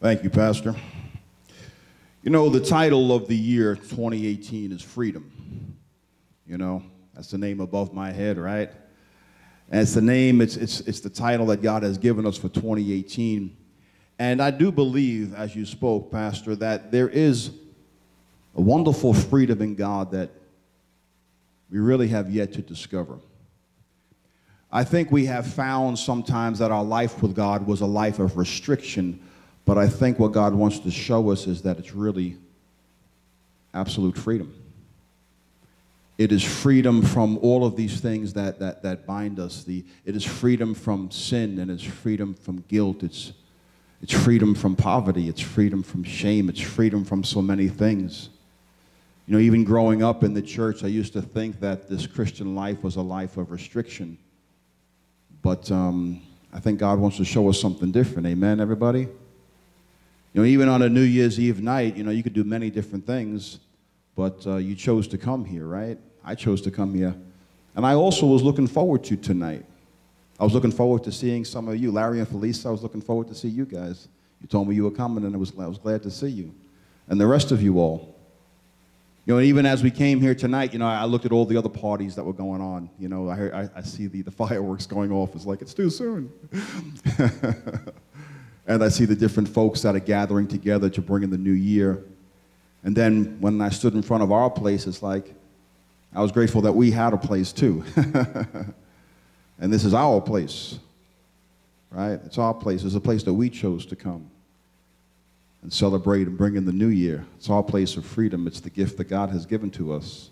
Thank you, Pastor. You know, the title of the year 2018 is Freedom. You know, that's the name above my head, right? And it's the name, it's the title that God has given us for 2018. And I do believe, as you spoke, Pastor, that there is a wonderful freedom in God that we really have yet to discover. I think we have found sometimes that our life with God was a life of restriction, but I think what God wants to show us is that it's really absolute freedom. It is freedom from all of these things that bind us. It is freedom from sin, and it's freedom from guilt. It's freedom from poverty. It's freedom from shame. It's freedom from so many things. You know, even growing up in the church, I used to think that this Christian life was a life of restriction. But I think God wants to show us something different. Amen, everybody? You know, even on a New Year's Eve night, you know, you could do many different things, but you chose to come here, right? I chose to come here. And I also was looking forward to tonight. I was looking forward to seeing some of you. Larry and Felicia, I was looking forward to see you guys. You told me you were coming, and I was glad to see you. And the rest of you all. You know, even as we came here tonight, you know, I looked at all the other parties that were going on. You know, I see the fireworks going off. It's like, it's too soon. And I see the different folks that are gathering together to bring in the new year. And then when I stood in front of our place, it's like, I was grateful that we had a place too. And this is our place, right? It's our place. It's a place that we chose to come and celebrate and bring in the new year. It's our place of freedom. It's the gift that God has given to us.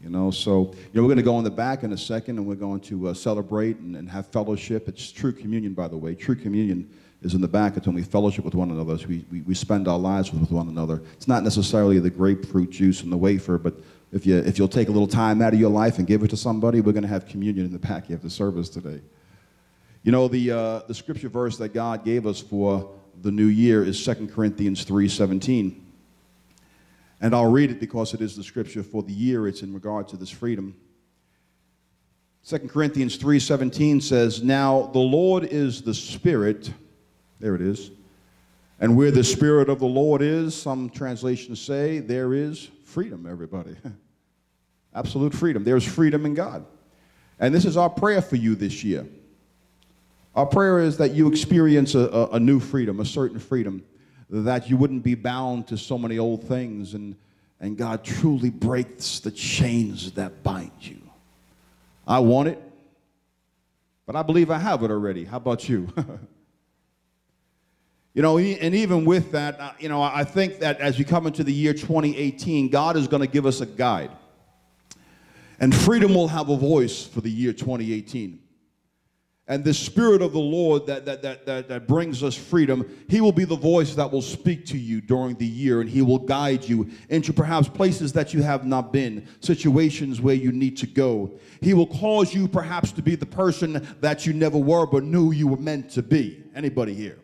You know, so, you know, we're going to go in the back in a second, and we're going to celebrate and have fellowship. It's true communion, by the way. True communion is in the back. It's when we fellowship with one another. It's we spend our lives with one another. It's not necessarily the grapefruit juice and the wafer, but if you'll take a little time out of your life and give it to somebody, we're going to have communion in the back after service today. You know, the scripture verse that God gave us for the new year is 2 Corinthians 3:17. And I'll read it because it is the scripture for the year. It's in regard to this freedom. 2 Corinthians 3:17 says, "Now the Lord is the Spirit." There it is. "And where the Spirit of the Lord is," some translations say, "there is freedom," everybody. Absolute freedom. There's freedom in God. And this is our prayer for you this year. Our prayer is that you experience a new freedom, a certain freedom, that you wouldn't be bound to so many old things, and God truly breaks the chains that bind you. I want it, but I believe I have it already. How about you? You know, and even with that, you know, I think that as we come into the year 2018, God is going to give us a guide. And freedom will have a voice for the year 2018. And the Spirit of the Lord that brings us freedom, He will be the voice that will speak to you during the year, and He will guide you into perhaps places that you have not been, situations where you need to go. He will cause you perhaps to be the person that you never were but knew you were meant to be. Anybody here?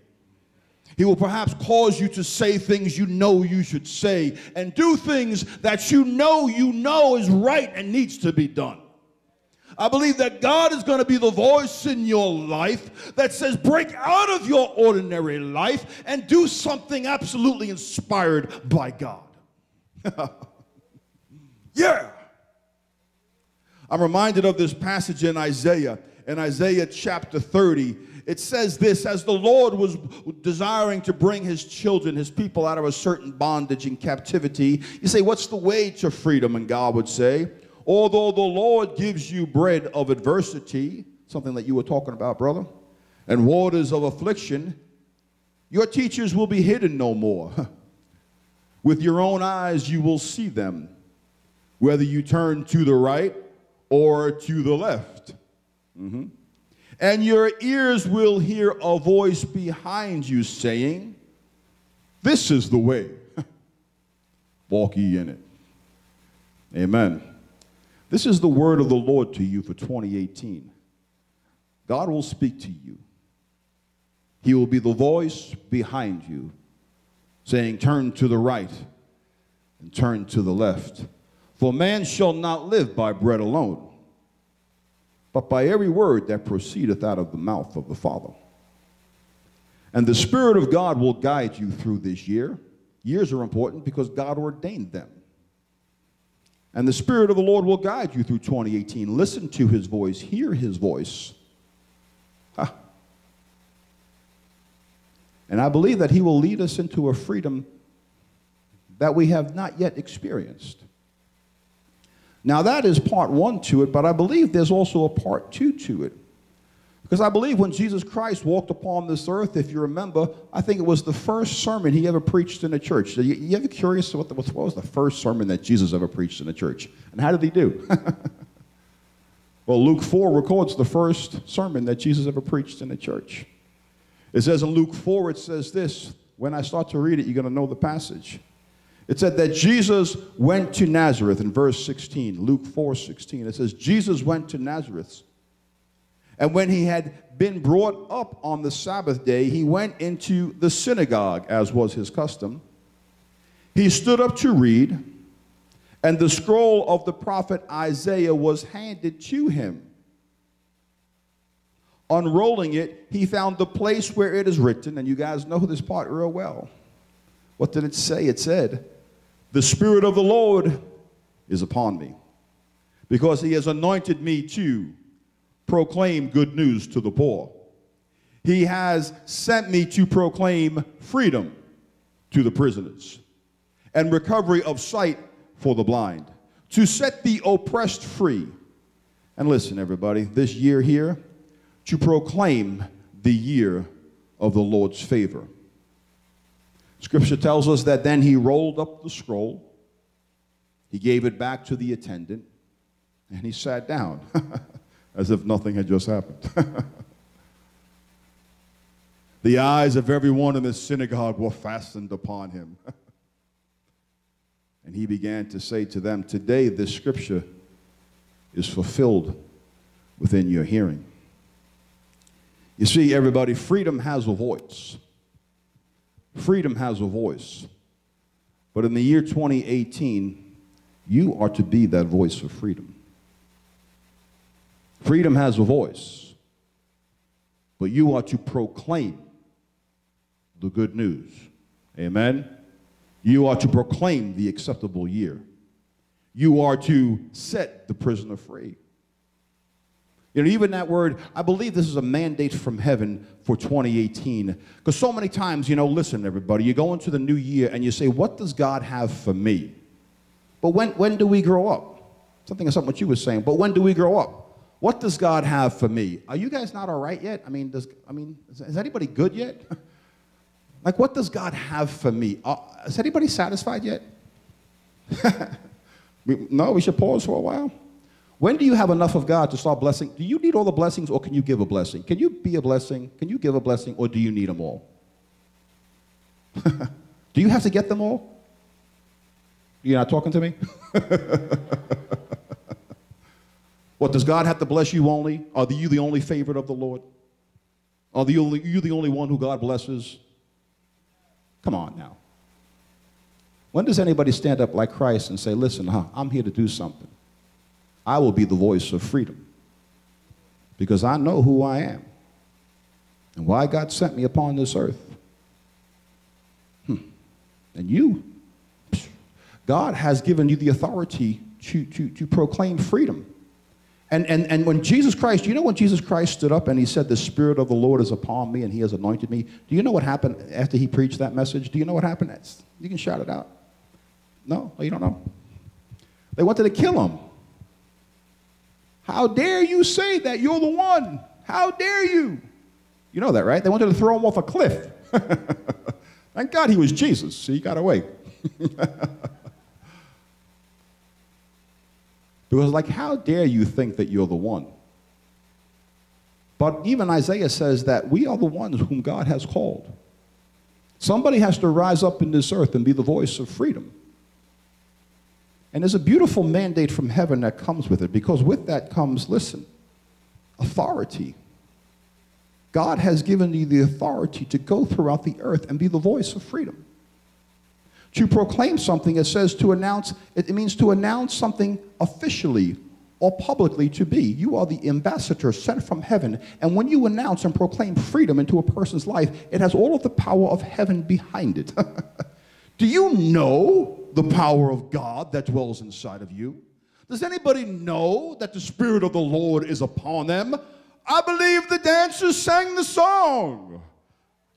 He will perhaps cause you to say things you know you should say and do things that you know is right and needs to be done. I believe that God is going to be the voice in your life that says, break out of your ordinary life and do something absolutely inspired by God. Yeah. I'm reminded of this passage in Isaiah. In Isaiah chapter 30, it says this: as the Lord was desiring to bring His children, His people, out of a certain bondage and captivity, you say, what's the way to freedom? And God would say, although the Lord gives you bread of adversity, something that you were talking about, brother, and waters of affliction, your teachers will be hidden no more. With your own eyes you will see them, whether you turn to the right or to the left. And your ears will hear a voice behind you saying, this is the way. Walk ye in it. Amen. This is the word of the Lord to you for 2018. God will speak to you. He will be the voice behind you saying, turn to the right and turn to the left. For man shall not live by bread alone, but by every word that proceedeth out of the mouth of the Father. And the Spirit of God will guide you through this year. Years are important because God ordained them. And the Spirit of the Lord will guide you through 2018. Listen to His voice. Hear His voice. Ha. And I believe that He will lead us into a freedom that we have not yet experienced. Now, that is part one to it, but I believe there's also a part two to it. Because I believe when Jesus Christ walked upon this earth, if you remember, I think it was the first sermon He ever preached in a church. Are you ever curious what was the first sermon that Jesus ever preached in a church? And how did He do? Well, Luke 4 records the first sermon that Jesus ever preached in a church. It says in Luke 4, it says this. When I start to read it, you're going to know the passage. It said that Jesus went to Nazareth in verse 16, Luke 4:16. It says, Jesus went to Nazareth. And when He had been brought up on the Sabbath day, He went into the synagogue, as was His custom. He stood up to read, and the scroll of the prophet Isaiah was handed to Him. Unrolling it, He found the place where it is written, and you guys know this part real well. What did it say? It said, the Spirit of the Lord is upon me, because He has anointed me to proclaim good news to the poor. He has sent me to proclaim freedom to the prisoners and recovery of sight for the blind, to set the oppressed free. And listen, everybody, this year here, to proclaim the year of the Lord's favor. Scripture tells us that then He rolled up the scroll, He gave it back to the attendant, and He sat down as if nothing had just happened. The eyes of everyone in the synagogue were fastened upon Him. And He began to say to them, today this scripture is fulfilled within your hearing. You see, everybody, freedom has a voice. Freedom has a voice. But in the year 2018, you are to be that voice of freedom. Freedom has a voice. But you are to proclaim the good news. Amen? You are to proclaim the acceptable year. You are to set the prisoner free. You know, even that word, I believe this is a mandate from heaven for 2018. Because so many times, you know, listen, everybody, you go into the new year and you say, what does God have for me? But when do we grow up? Something what you were saying, but when do we grow up? What does God have for me? Are you guys not all right yet? I mean, is anybody good yet? Like, what does God have for me? Is anybody satisfied yet? No, we should pause for a while. When do you have enough of God to start blessing? Do you need all the blessings, or can you give a blessing? Can you be a blessing? Can you give a blessing, or do you need them all? Do you have to get them all? You're not talking to me? What, does God have to bless you only? Are you the only favorite of the Lord? Are you the only one who God blesses? Come on now. When does anybody stand up like Christ and say, listen, I'm here to do something. I will be the voice of freedom because I know who I am and why God sent me upon this earth. And you, God has given you the authority to proclaim freedom. And when Jesus Christ, you know when Jesus Christ stood up and He said, the Spirit of the Lord is upon me and He has anointed me. Do you know what happened after He preached that message? Do you know what happened? You can shout it out. No, you don't know. They wanted to kill Him. How dare you say that you're the one? How dare you? You know that, right? They wanted to throw Him off a cliff. Thank God He was Jesus, so He got away. Because like, how dare you think that you're the one? But even Isaiah says that we are the ones whom God has called. Somebody has to rise up in this earth and be the voice of freedom. And there's a beautiful mandate from heaven that comes with it, because with that comes, listen, authority. God has given you the authority to go throughout the earth and be the voice of freedom. To proclaim something, it says to announce, it means to announce something officially or publicly to be. You are the ambassador sent from heaven, and when you announce and proclaim freedom into a person's life, it has all of the power of heaven behind it. Do you know the power of God that dwells inside of you? Does anybody know that the Spirit of the Lord is upon them? I believe the dancers sang the song.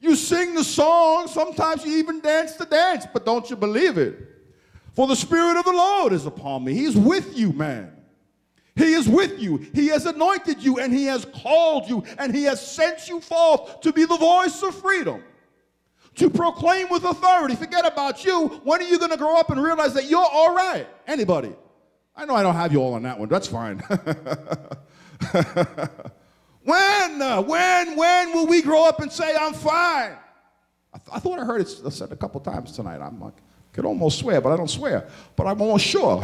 You sing the song, sometimes you even dance the dance, but don't you believe it? For the Spirit of the Lord is upon me. He's with you, man. He is with you. He has anointed you, and he has called you, and he has sent you forth to be the voice of freedom, to proclaim with authority. Forget about you. When are you going to grow up and realize that you're all right? Anybody? I know I don't have you all on that one. That's fine. When will we grow up and say, I'm fine? I thought I heard it said a couple times tonight. I'm like, I could almost swear, but I don't swear. But I'm almost sure.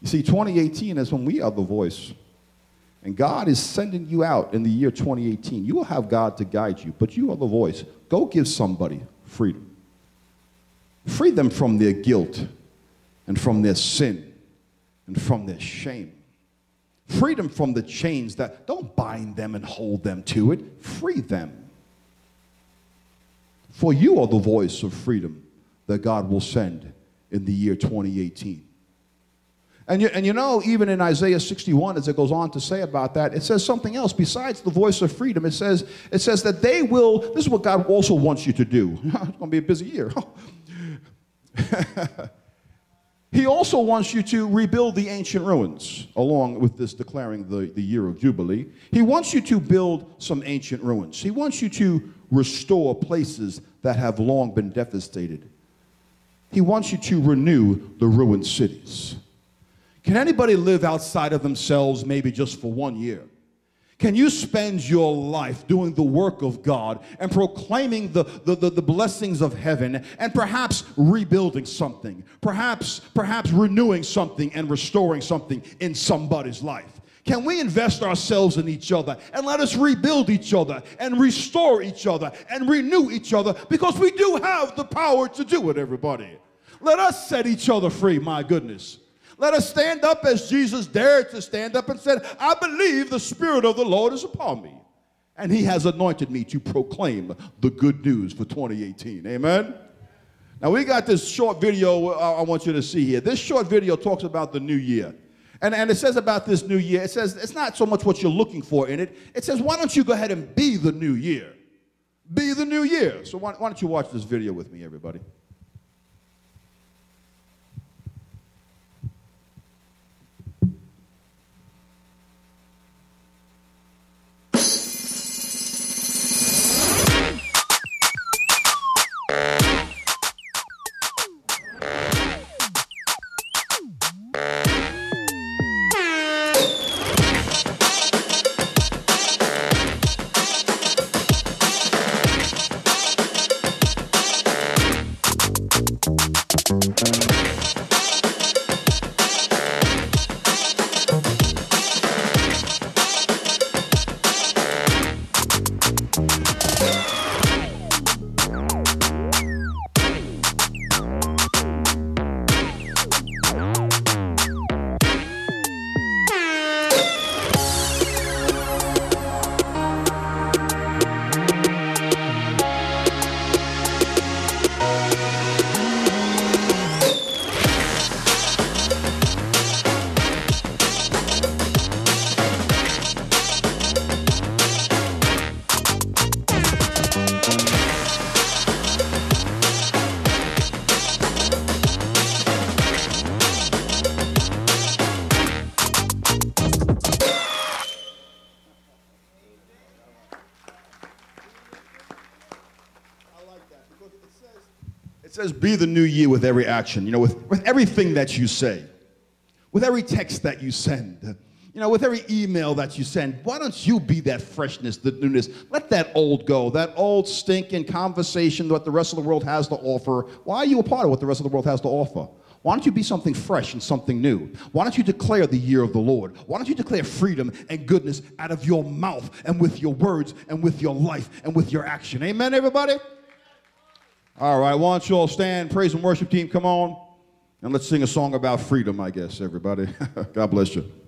You see, 2018 is when we are the voice, and God is sending you out in the year 2018. You will have God to guide you, but you are the voice. Go give somebody freedom. Free them from their guilt and from their sin and from their shame. Free them from the chains that don't bind them and hold them to it. Free them. For you are the voice of freedom that God will send in the year 2018. And you know, even in Isaiah 61, as it goes on to say about that, it says something else besides the voice of freedom. It says that they will, this is what God also wants you to do. It's going to be a busy year. He also wants you to rebuild the ancient ruins, along with this declaring the year of Jubilee. He wants you to build some ancient ruins. He wants you to restore places that have long been devastated. He wants you to renew the ruined cities. Can anybody live outside of themselves maybe just for 1 year? Can you spend your life doing the work of God and proclaiming the blessings of heaven and perhaps rebuilding something, perhaps renewing something and restoring something in somebody's life? Can we invest ourselves in each other and let us rebuild each other and restore each other and renew each other? Because we do have the power to do it, everybody. Let us set each other free, my goodness. Let us stand up as Jesus dared to stand up and said, I believe the Spirit of the Lord is upon me, and he has anointed me to proclaim the good news for 2018. Amen? Now, we got this short video I want you to see here. This short video talks about the new year. And it says about this new year, it says it's not so much what you're looking for in it. It says, why don't you go ahead and be the new year? Be the new year. So why don't you watch this video with me, everybody? Be the new year with every action, you know, with everything that you say, with every text that you send, you know, with every email that you send. Why don't you be that freshness, the newness? Let that old go, that old stinking conversation that the rest of the world has to offer. Why are you a part of what the rest of the world has to offer? Why don't you be something fresh and something new? Why don't you declare the year of the Lord? Why don't you declare freedom and goodness out of your mouth and with your words and with your life and with your action? Amen, everybody? All right, why don't you all stand? Praise and worship team, come on. And let's sing a song about freedom, I guess, everybody. God bless you.